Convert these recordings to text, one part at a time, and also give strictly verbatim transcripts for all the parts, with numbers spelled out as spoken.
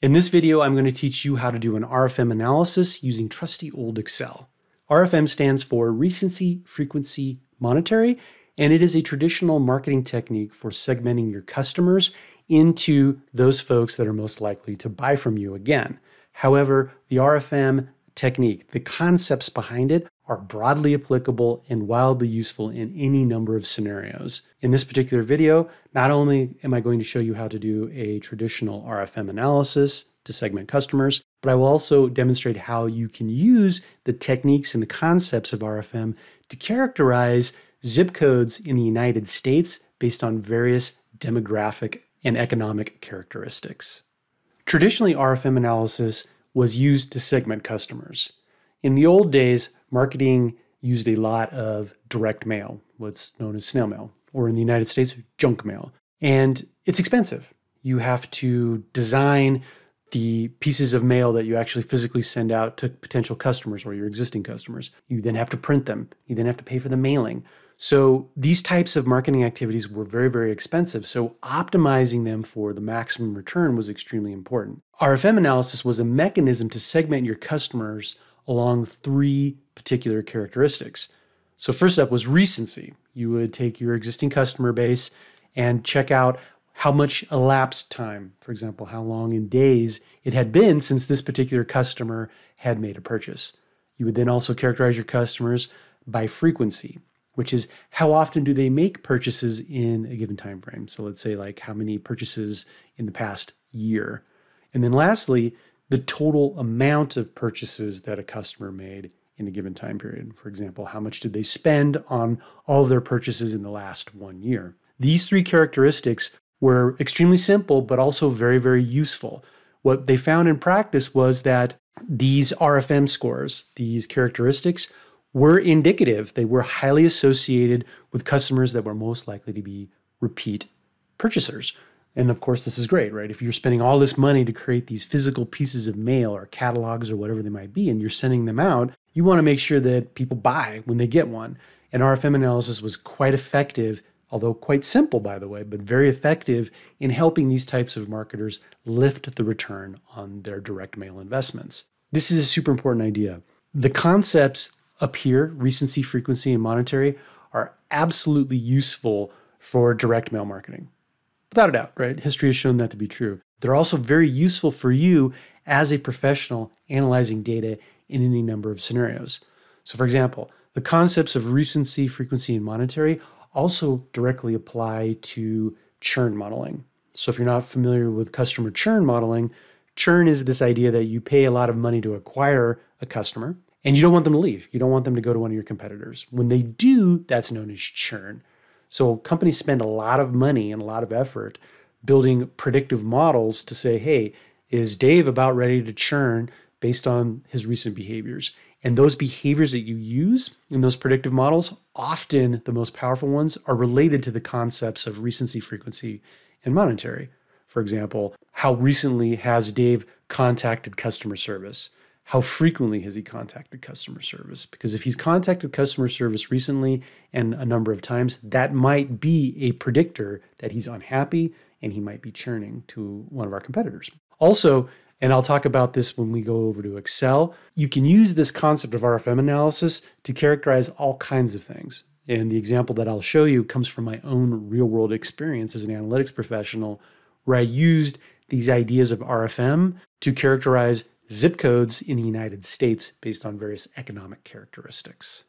In this video, I'm going to teach you how to do an R F M analysis using trusty old Excel. R F M stands for Recency, Frequency, Monetary, and it is a traditional marketing technique for segmenting your customers into those folks that are most likely to buy from you again. However, the R F M technique, the concepts behind it, are broadly applicable and wildly useful in any number of scenarios. In this particular video, not only am I going to show you how to do a traditional R F M analysis to segment customers, but I will also demonstrate how you can use the techniques and the concepts of R F M to characterize zip codes in the United States based on various demographic and economic characteristics. Traditionally, R F M analysis was used to segment customers. In the old days, marketing used a lot of direct mail, what's known as snail mail, or in the United States, junk mail. And it's expensive. You have to design the pieces of mail that you actually physically send out to potential customers or your existing customers. You then have to print them. You then have to pay for the mailing. So these types of marketing activities were very, very expensive. So optimizing them for the maximum return was extremely important. R F M analysis was a mechanism to segment your customers along three particular characteristics. So first up was recency. You would take your existing customer base and check out how much elapsed time, for example, how long in days it had been since this particular customer had made a purchase. You would then also characterize your customers by frequency, which is how often do they make purchases in a given time frame. So let's say like how many purchases in the past year. And then lastly, the total amount of purchases that a customer made in a given time period. For example, how much did they spend on all of their purchases in the last one year? These three characteristics were extremely simple, but also very, very useful. What they found in practice was that these R F M scores, these characteristics, were indicative. They were highly associated with customers that were most likely to be repeat purchasers. And of course, this is great, right? If you're spending all this money to create these physical pieces of mail or catalogs or whatever they might be, and you're sending them out, you want to make sure that people buy when they get one. And R F M analysis was quite effective, although quite simple, by the way, but very effective in helping these types of marketers lift the return on their direct mail investments. This is a super important idea. The concepts up here, recency, frequency, and monetary, are absolutely useful for direct mail marketing. Without a doubt, right? History has shown that to be true. They're also very useful for you as a professional analyzing data in any number of scenarios. So for example, the concepts of recency, frequency, and monetary also directly apply to churn modeling. So if you're not familiar with customer churn modeling, churn is this idea that you pay a lot of money to acquire a customer and you don't want them to leave. You don't want them to go to one of your competitors. When they do, that's known as churn. So companies spend a lot of money and a lot of effort building predictive models to say, hey, is Dave about ready to churn based on his recent behaviors? And those behaviors that you use in those predictive models, often the most powerful ones, are related to the concepts of recency, frequency, and monetary. For example, how recently has Dave contacted customer service? How frequently has he contacted customer service? Because if he's contacted customer service recently and a number of times, that might be a predictor that he's unhappy and he might be churning to one of our competitors. Also, and I'll talk about this when we go over to Excel, you can use this concept of R F M analysis to characterize all kinds of things. And the example that I'll show you comes from my own real-world experience as an analytics professional, where I used these ideas of R F M to characterize zip codes in the United States based on various economic characteristics.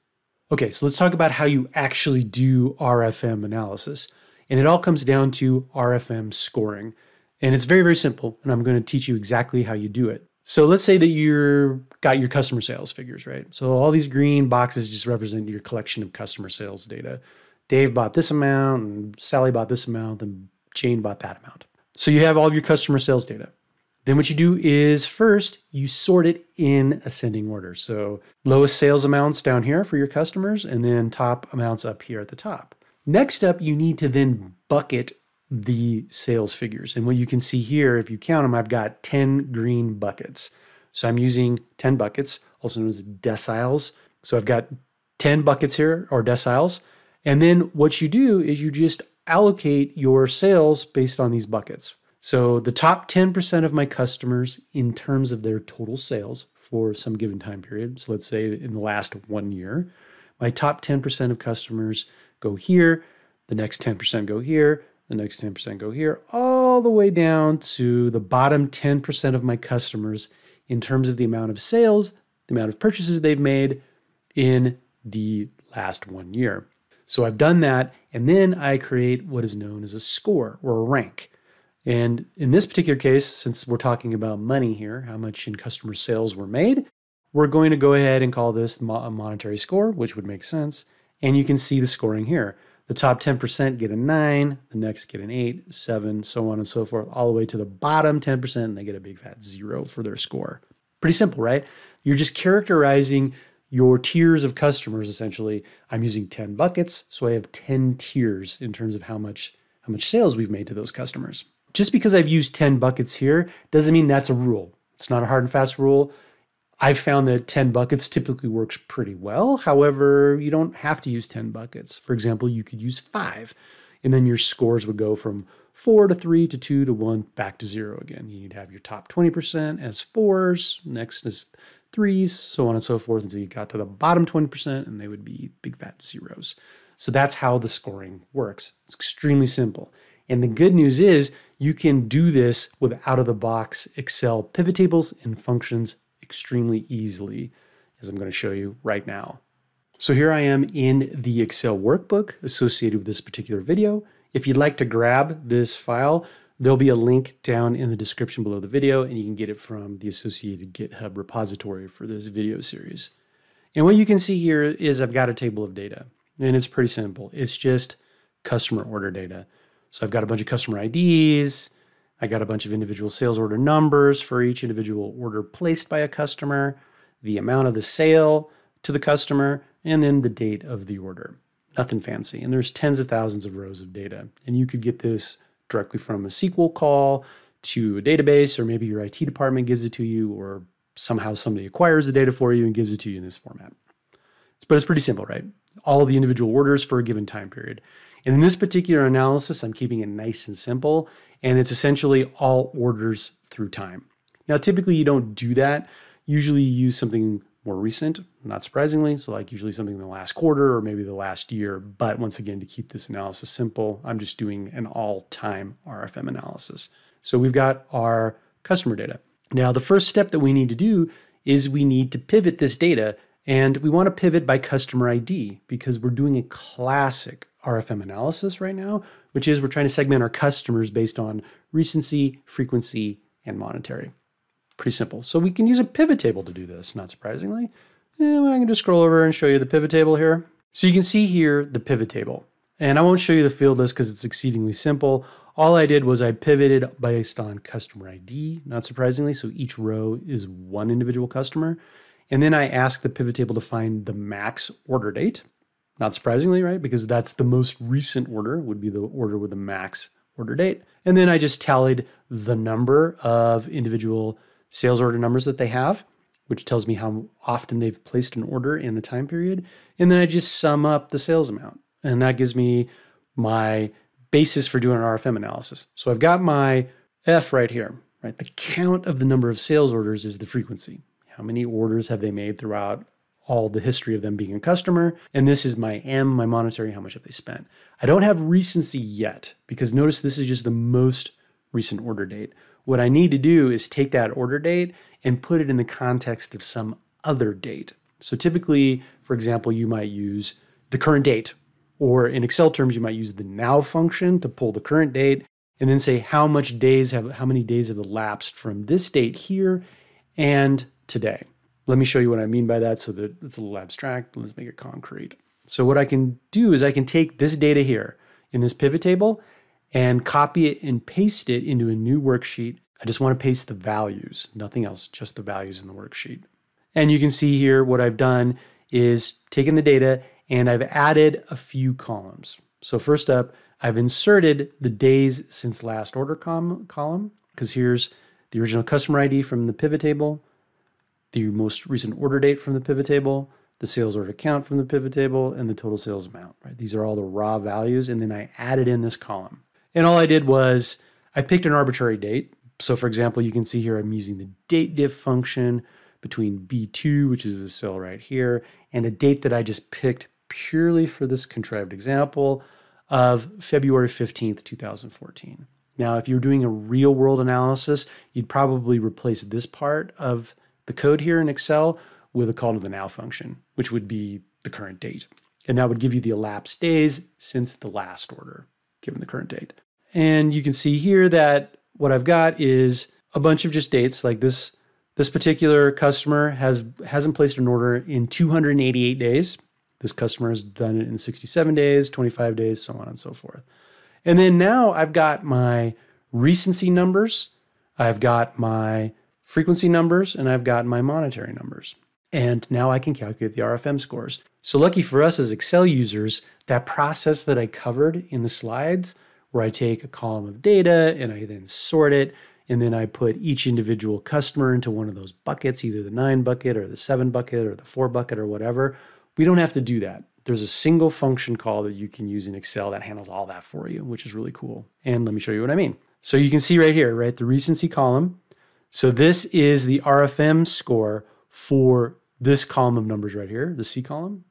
Okay, so let's talk about how you actually do R F M analysis. And it all comes down to R F M scoring. And it's very, very simple, and I'm going to teach you exactly how you do it. So let's say that you've got your customer sales figures, right? So all these green boxes just represent your collection of customer sales data. Dave bought this amount, and Sally bought this amount, and Jane bought that amount. So you have all of your customer sales data. Then what you do is first, you sort it in ascending order. So lowest sales amounts down here for your customers, and then top amounts up here at the top. Next up, you need to then bucket the sales figures. And what you can see here, if you count them, I've got ten green buckets. So I'm using ten buckets, also known as deciles. So I've got ten buckets here, or deciles. And then what you do is you just allocate your sales based on these buckets. So the top ten percent of my customers in terms of their total sales for some given time period. So let's say in the last one year, my top ten percent of customers go here, the next ten percent go here, the next ten percent go here, all the way down to the bottom ten percent of my customers in terms of the amount of sales, the amount of purchases they've made in the last one year. So I've done that, and then I create what is known as a score or a rank. And in this particular case, since we're talking about money here, how much in customer sales were made, we're going to go ahead and call this a monetary score, which would make sense. And you can see the scoring here. The top ten percent get a nine, the next get an eight, seven, so on and so forth, all the way to the bottom ten percent, and they get a big fat zero for their score. Pretty simple, right? You're just characterizing your tiers of customers, essentially. I'm using ten buckets, so I have ten tiers in terms of how much, how much sales we've made to those customers. Just because I've used ten buckets here doesn't mean that's a rule. It's not a hard and fast rule. I've found that ten buckets typically works pretty well. However, you don't have to use ten buckets. For example, you could use five, and then your scores would go from four to three to two to one, back to zero again. You'd have your top twenty percent as fours, next as threes, so on and so forth, until you got to the bottom twenty percent, and they would be big fat zeros. So that's how the scoring works. It's extremely simple. And the good news is you can do this with out-of-the-box Excel pivot tables and functions extremely easily, as I'm going to show you right now. So here I am in the Excel workbook associated with this particular video. If you'd like to grab this file, there'll be a link down in the description below the video, and you can get it from the associated GitHub repository for this video series. And what you can see here is I've got a table of data, and it's pretty simple. It's just customer order data. So I've got a bunch of customer I Ds, I got a bunch of individual sales order numbers for each individual order placed by a customer, the amount of the sale to the customer, and then the date of the order. Nothing fancy. And there's tens of thousands of rows of data. And you could get this directly from a S Q L call to a database, or maybe your I T department gives it to you, or somehow somebody acquires the data for you and gives it to you in this format. But it's pretty simple, right? All of the individual orders for a given time period. And in this particular analysis, I'm keeping it nice and simple, and it's essentially all orders through time. Now, typically you don't do that. Usually you use something more recent, not surprisingly. So like usually something in the last quarter or maybe the last year. But once again, to keep this analysis simple, I'm just doing an all-time R F M analysis. So we've got our customer data. Now, the first step that we need to do is we need to pivot this data, and we want to pivot by customer I D because we're doing a classic R F M analysis right now, which is we're trying to segment our customers based on recency, frequency, and monetary. Pretty simple. So we can use a pivot table to do this, not surprisingly. And I can just scroll over and show you the pivot table here. So you can see here the pivot table. And I won't show you the field list because it's exceedingly simple. All I did was I pivoted based on customer I D, not surprisingly. So each row is one individual customer. And then I asked the pivot table to find the max order date. Not surprisingly, right? Because that's the most recent order, would be the order with the max order date. And then I just tallied the number of individual sales order numbers that they have, which tells me how often they've placed an order in the time period. And then I just sum up the sales amount. And that gives me my basis for doing an R F M analysis. So I've got my F right here, right? The count of the number of sales orders is the frequency. How many orders have they made throughout all the history of them being a customer. And this is my M, my monetary, how much have they spent. I don't have recency yet, because notice this is just the most recent order date. What I need to do is take that order date and put it in the context of some other date. So typically, for example, you might use the current date, or in Excel terms, you might use the now function to pull the current date and then say how much days have, how many days have elapsed from this date here and today. Let me show you what I mean by that so that it's a little abstract. Let's make it concrete. So what I can do is I can take this data here in this pivot table and copy it and paste it into a new worksheet. I just want to paste the values, nothing else, just the values in the worksheet. And you can see here what I've done is taken the data and I've added a few columns. So first up, I've inserted the days since last order column, because here's the original customer I D from the pivot table, the most recent order date from the pivot table, the sales order count from the pivot table, and the total sales amount, right? These are all the raw values, and then I added in this column. And all I did was I I picked an arbitrary date. So for example, you can see here I'm using the date diff function between B two, which is the cell right here, and a date that I just picked purely for this contrived example of February fifteenth, two thousand fourteen. Now, if you're doing a real world analysis, you'd probably replace this part of the code here in Excel with a call to the now function, which would be the current date. And that would give you the elapsed days since the last order, given the current date. And you can see here that what I've got is a bunch of just dates. Like this, this particular customer has, hasn't placed an order in two hundred eighty-eight days. This customer has done it in sixty-seven days, twenty-five days, so on and so forth. And then now I've got my recency numbers, I've got my frequency numbers, and I've got my monetary numbers. And now I can calculate the R F M scores. So lucky for us as Excel users, that process that I covered in the slides, where I take a column of data and I then sort it, and then I put each individual customer into one of those buckets, either the nine bucket or the seven bucket or the four bucket or whatever, we don't have to do that. There's a single function call that you can use in Excel that handles all that for you, which is really cool. And let me show you what I mean. So you can see right here, right, the recency column. So this is the R F M score for this column of numbers right here. The C column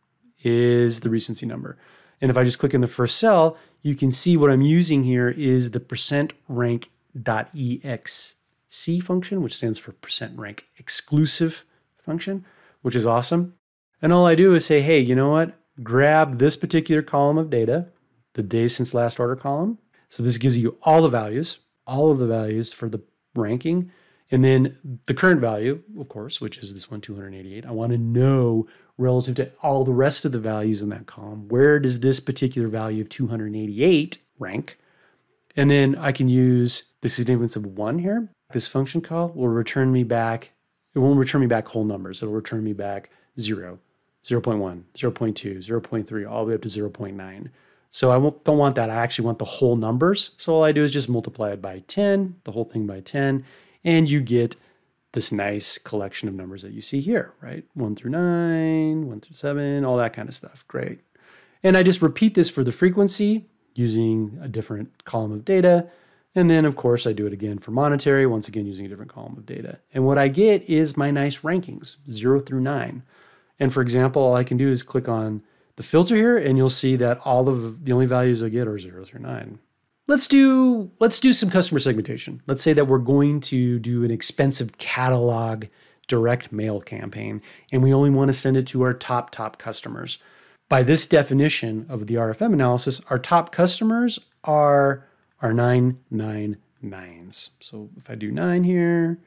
is the recency number. And if I just click in the first cell, you can see what I'm using here is the percent rank dot E X C function, which stands for percent rank exclusive function, which is awesome. And all I do is say, hey, you know what? Grab this particular column of data, the day since last order column. So this gives you all the values, all of the values for the ranking. And then the current value, of course, which is this one, two hundred eighty-eight. I want to know relative to all the rest of the values in that column, where does this particular value of two hundred eighty-eight rank? And then I can use the significance of one here. This function call will return me back. It won't return me back whole numbers. It'll return me back zero, zero point one, zero point two, zero point three, all the way up to zero point nine. So I won't, don't want that. I actually want the whole numbers. So all I do is just multiply it by ten, the whole thing by ten, and you get this nice collection of numbers that you see here, right? One through nine, one through seven, all that kind of stuff. Great. And I just repeat this for the frequency using a different column of data. And then of course I do it again for monetary, once again using a different column of data. And what I get is my nice rankings, zero through nine. And for example, all I can do is click on the filter here and you'll see that all of the only values I get are zero through nine. Let's do, let's do some customer segmentation. Let's say that we're going to do an expensive catalog direct mail campaign, and we only want to send it to our top, top customers. By this definition of the R F M analysis, our top customers are our nine, nine, nines. So if I do nine here,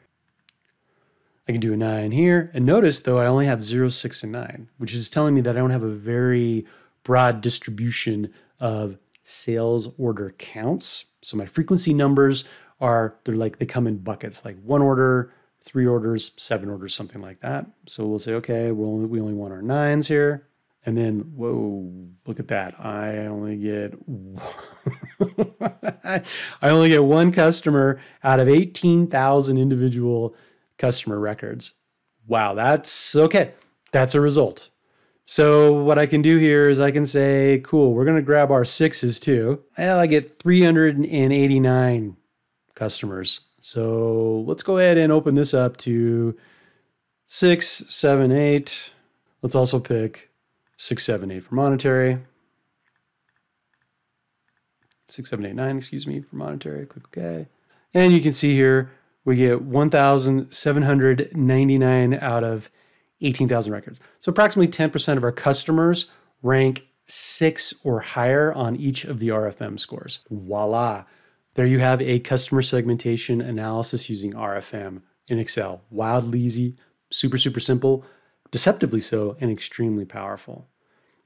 I can do a nine here. And notice though, I only have zero, six, and nine, which is telling me that I don't have a very broad distribution of sales order counts. So my frequency numbers are, they're like, they come in buckets, like one order, three orders, seven orders, something like that. So we'll say, okay, we'll only, we only want our nines here. And then, whoa, look at that. I only get, I only get one customer out of eighteen thousand individual customer records. Wow. That's okay. That's a result. So what I can do here is I can say, cool, we're going to grab our sixes too. Well, I get three hundred eighty-nine customers. So let's go ahead and open this up to six, seven, eight. Let's also pick six, seven, eight for monetary. Six, seven, eight, nine, excuse me, for monetary. Click OK. And you can see here we get one thousand seven hundred ninety-nine out of eighteen thousand records. So approximately ten percent of our customers rank six or higher on each of the R F M scores. Voila. There you have a customer segmentation analysis using R F M in Excel. Wildly easy, super, super simple, deceptively so, and extremely powerful.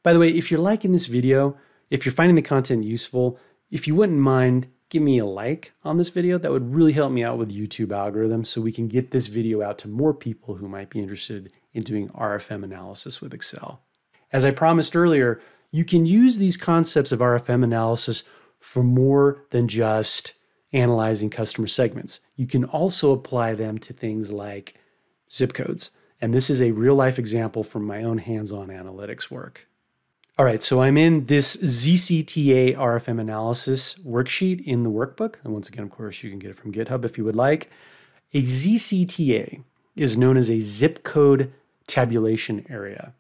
By the way, if you're liking this video, if you're finding the content useful, if you wouldn't mind, give me a like on this video. That would really help me out with YouTube algorithms so we can get this video out to more people who might be interested in doing R F M analysis with Excel. As I promised earlier, you can use these concepts of R F M analysis for more than just analyzing customer segments. You can also apply them to things like zip codes. And this is a real life example from my own hands-on analytics work. All right, so I'm in this Z C T A R F M analysis worksheet in the workbook. And once again, of course, you can get it from GitHub if you would like. A Z C T A is known as a zip code tabulation area,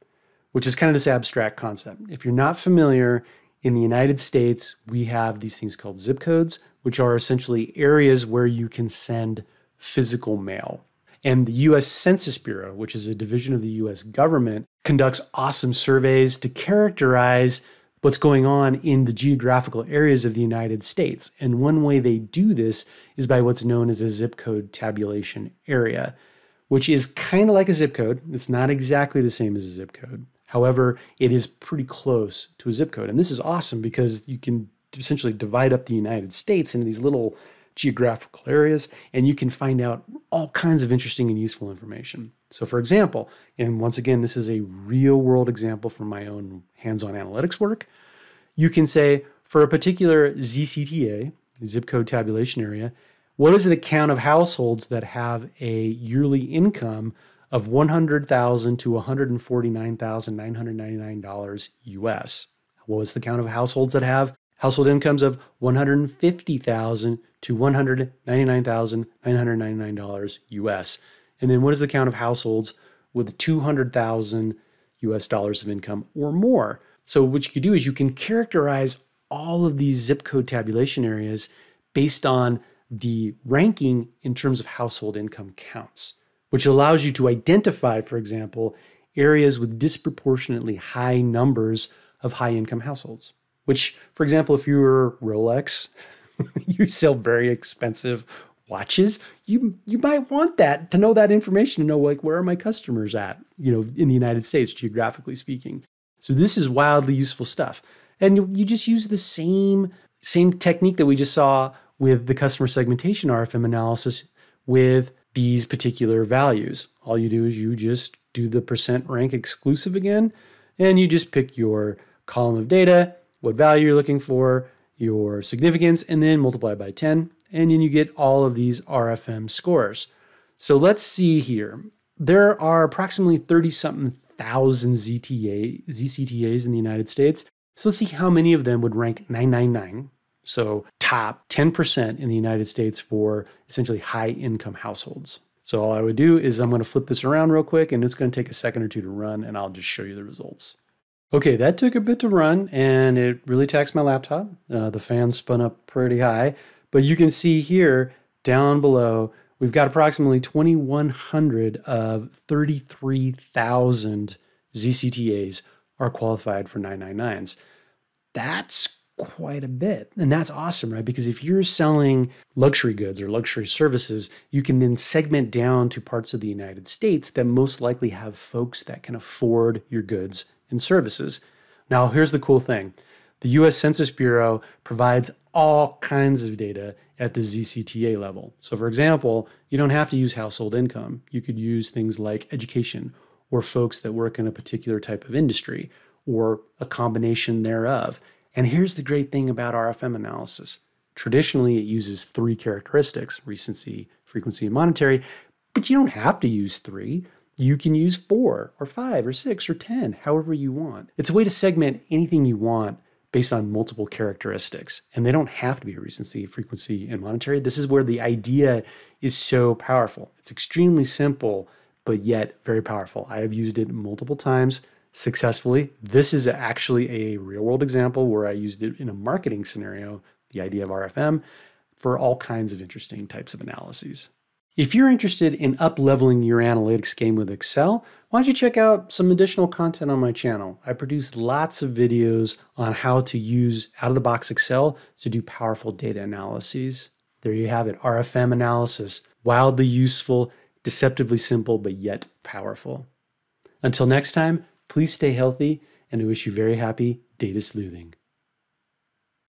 which is kind of this abstract concept. If you're not familiar, in the United States, we have these things called zip codes, which are essentially areas where you can send physical mail. And the U S Census Bureau, which is a division of the U S government, conducts awesome surveys to characterize what's going on in the geographical areas of the United States. And one way they do this is by what's known as a zip code tabulation area, which is kind of like a zip code. It's not exactly the same as a zip code. However, it is pretty close to a zip code. And this is awesome because you can essentially divide up the United States into these little geographical areas, and you can find out all kinds of interesting and useful information. So for example, and once again, this is a real world example from my own hands-on analytics work, you can say for a particular Z C T A, zip code tabulation area, what is the count of households that have a yearly income of one hundred thousand dollars to one hundred forty-nine thousand nine hundred ninety-nine dollars U S? What is the count of households that have household incomes of one hundred fifty thousand dollars to one hundred ninety-nine thousand nine hundred ninety-nine dollars U S? And then what is the count of households with two hundred thousand U S dollars of income or more? So what you could do is you can characterize all of these zip code tabulation areas based on the ranking in terms of household income counts, which allows you to identify, for example, areas with disproportionately high numbers of high-income households. Which, for example, if you're Rolex, you sell very expensive watches, you you might want that to know that information, to know, like, where are my customers at, you know, in the United States, geographically speaking. So this is wildly useful stuff. And you, you just use the same, same technique that we just saw with the customer segmentation R F M analysis with these particular values. All you do is you just do the percent rank exclusive again, and you just pick your column of data, what value you're looking for, your significance, and then multiply by ten. And then you get all of these R F M scores. So let's see here. There are approximately thirty something thousand Z C T As in the United States. So let's see how many of them would rank nine nine nine. So top ten percent in the United States for essentially high income households. So all I would do is I'm going to flip this around real quick, and it's going to take a second or two to run, and I'll just show you the results. Okay, that took a bit to run, and it really taxed my laptop. Uh, the fan spun up pretty high, but you can see here down below, we've got approximately twenty-one hundred of thirty-three thousand Z C T As are qualified for nine nine nines. That's quite a bit, and that's awesome, right? Because if you're selling luxury goods or luxury services, you can then segment down to parts of the United States that most likely have folks that can afford your goods and services. Now, here's the cool thing. The U S Census Bureau provides all kinds of data at the Z C T A level. So for example, you don't have to use household income. You could use things like education, or folks that work in a particular type of industry, or a combination thereof. And here's the great thing about R F M analysis. Traditionally, it uses three characteristics: recency, frequency, and monetary, but you don't have to use three. You can use four or five or six or ten, however you want. It's a way to segment anything you want based on multiple characteristics. And they don't have to be recency, frequency, and monetary. This is where the idea is so powerful. It's extremely simple, but yet very powerful. I have used it multiple times successfully. This is actually a real-world example where I used it in a marketing scenario, the idea of R F M, for all kinds of interesting types of analyses. If you're interested in up-leveling your analytics game with Excel, why don't you check out some additional content on my channel? I produce lots of videos on how to use out-of-the-box Excel to do powerful data analyses. There you have it, R F M analysis. Wildly useful, deceptively simple, but yet powerful. Until next time, please stay healthy, and I wish you very happy data sleuthing.